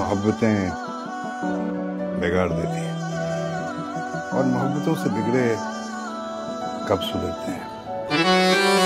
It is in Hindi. मोहब्बतें बिगाड़ देती हैं और मोहब्बतों से बिगड़े कब सुधरते हैं।